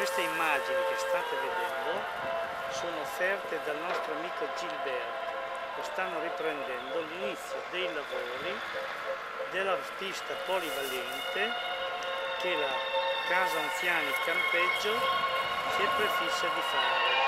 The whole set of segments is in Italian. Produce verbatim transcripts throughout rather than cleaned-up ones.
Queste immagini che state vedendo sono offerte dal nostro amico Gilberto, che stanno riprendendo l'inizio dei lavori dell'artista polivalente che la Casa Anziani di Campeggio si è prefissa di fare. Grazie.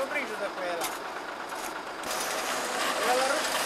avevo preso da quella. E allora...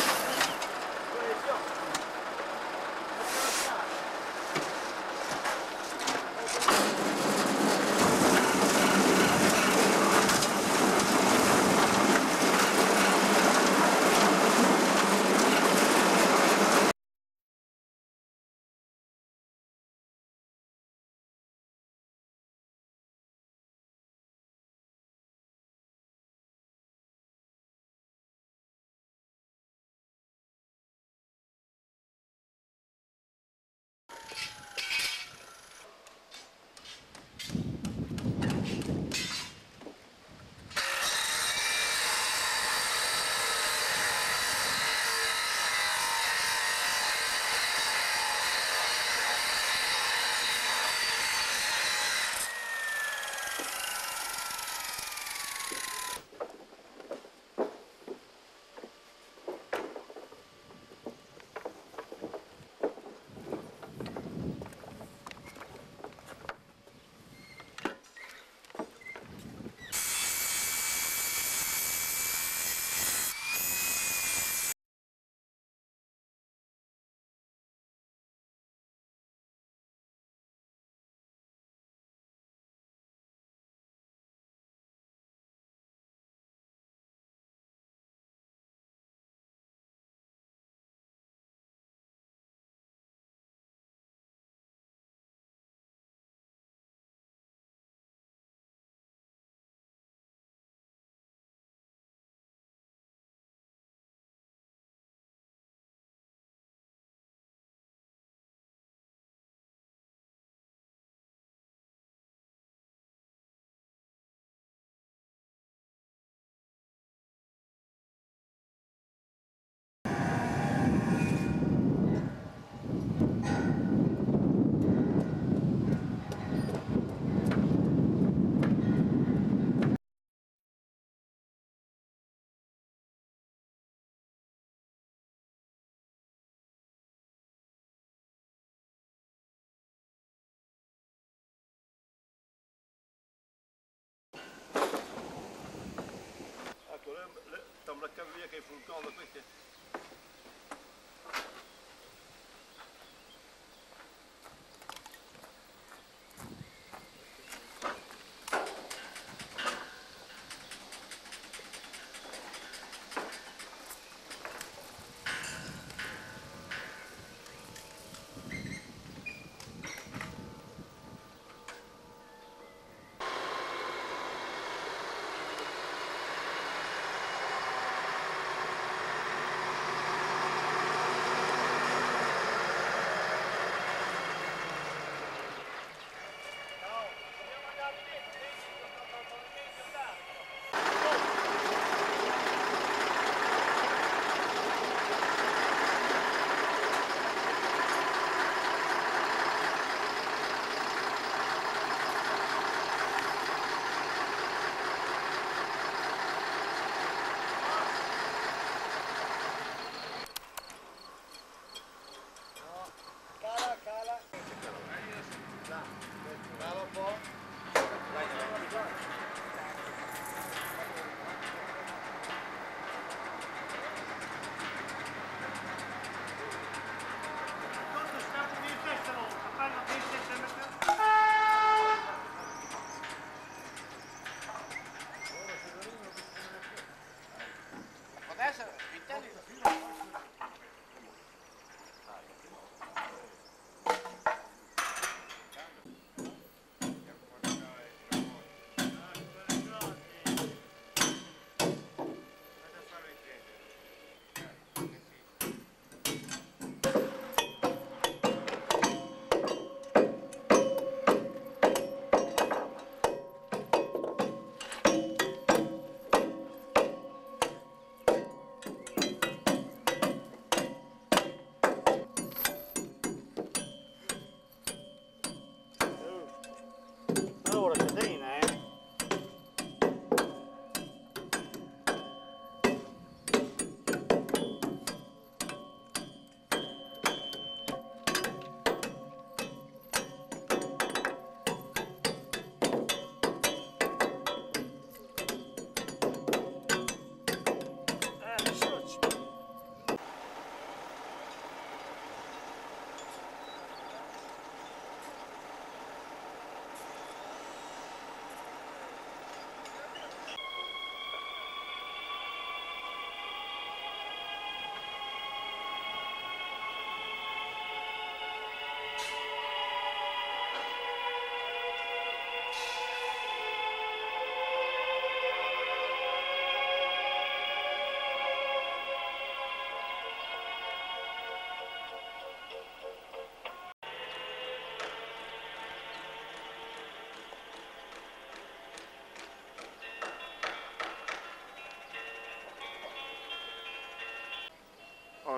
Tam bırakacağım bir yakayı fulkanla peki.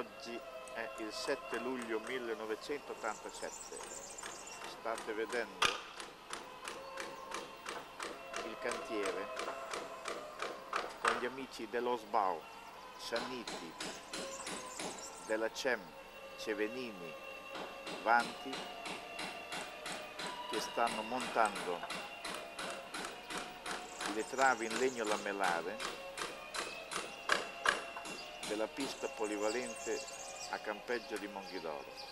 oggi è il sette luglio millenovecentottantasette, state vedendo il cantiere con gli amici dello Sbao, Cianniti, della C E M, Cevenini, Vanti, che stanno montando le travi in legno lamellare della pista polivalente a Campeggio di Monghidoro.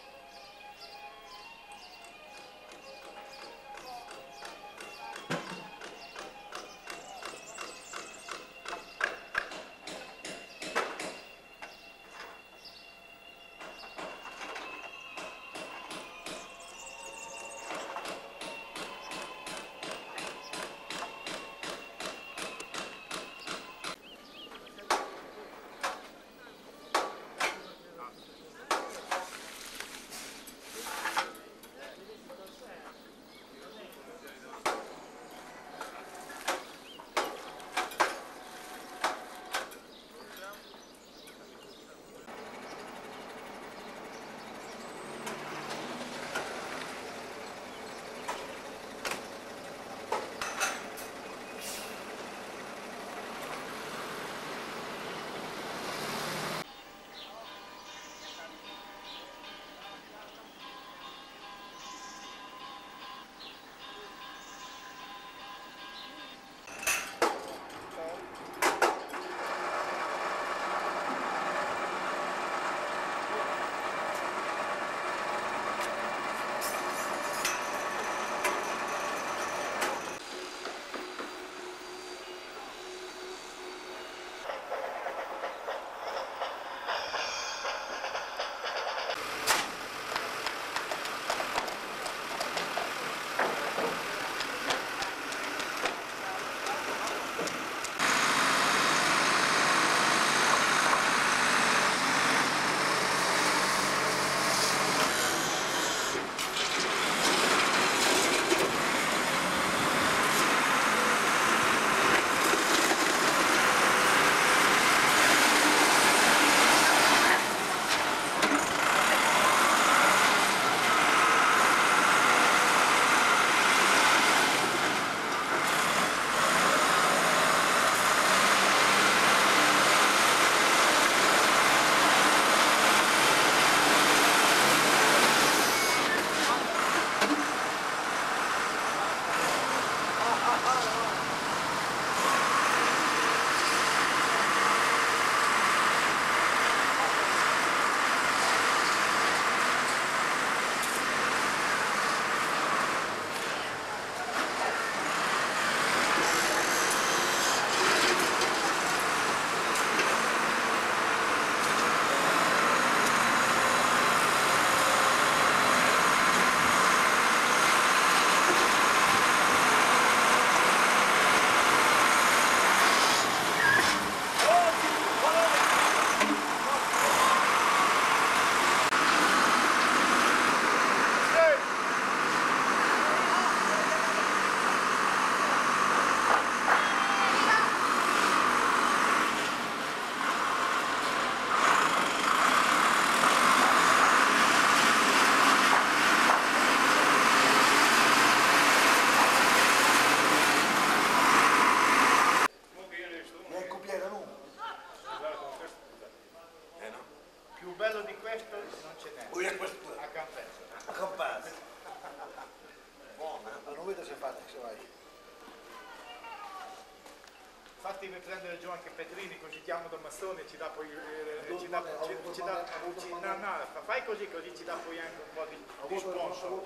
Infatti per prendere giù anche Petrini, così chiamo da Massone, ci dà poi... Eh, ci dà, ci, ci dà, ci, no, no, fai così, così ci dà poi anche un po' di, di sponsor,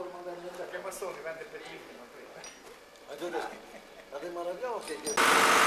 perché Massone vende Petrini, non prima. Ma Tedeschi, abbiamo ragione che...